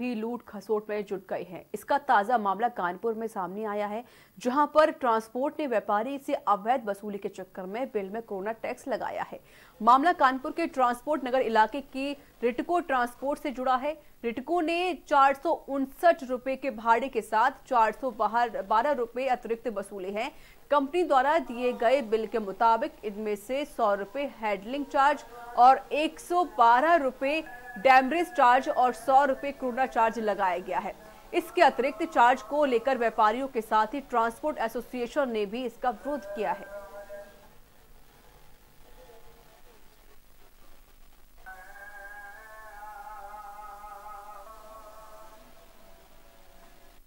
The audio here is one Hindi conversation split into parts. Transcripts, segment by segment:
भी लूट खसोट में जुट गए हैं। इसका ताजा मामला कानपुर में सामने आया है, जहां पर ट्रांसपोर्ट ने व्यापारी से अवैध वसूली के चक्कर में बिल में कोरोना टैक्स लगाया है। मामला कानपुर के ट्रांसपोर्ट नगर इलाके की रिटको ट्रांसपोर्ट से जुड़ा है। रिटको ने 459 रुपए के भाड़े के साथ 412 रुपए अतिरिक्त वसूले हैं। कंपनी द्वारा दिए गए बिल के मुताबिक इनमें से 100 रुपए हैंडलिंग चार्ज और 112 रुपए डैमरेज चार्ज और 100 रुपए कोरोना चार्ज लगाया गया है। इसके अतिरिक्त चार्ज को लेकर व्यापारियों के साथ ही ट्रांसपोर्ट एसोसिएशन ने भी इसका विरोध किया है।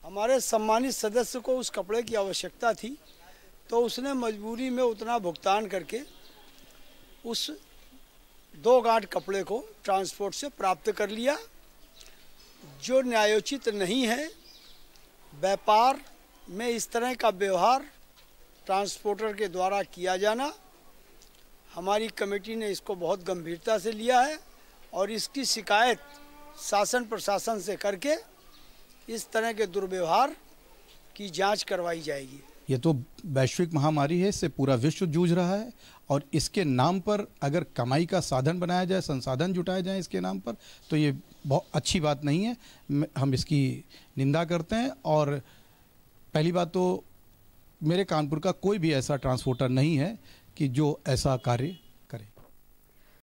हमारे सम्मानित सदस्य को उस कपड़े की आवश्यकता थी, तो उसने मजबूरी में उतना भुगतान करके उस 2 गांठ कपड़े को ट्रांसपोर्ट से प्राप्त कर लिया, जो न्यायोचित नहीं है। व्यापार में इस तरह का व्यवहार ट्रांसपोर्टर के द्वारा किया जाना, हमारी कमेटी ने इसको बहुत गंभीरता से लिया है और इसकी शिकायत शासन प्रशासन से करके इस तरह के दुर्व्यवहार की जांच करवाई जाएगी। ये तो वैश्विक महामारी है, इससे पूरा विश्व जूझ रहा है और इसके नाम पर अगर कमाई का साधन बनाया जाए, संसाधन जुटाए जाए इसके नाम पर, तो ये बहुत अच्छी बात नहीं है। हम इसकी निंदा करते हैं और पहली बात तो मेरे कानपुर का कोई भी ऐसा ट्रांसपोर्टर नहीं है कि जो ऐसा कार्य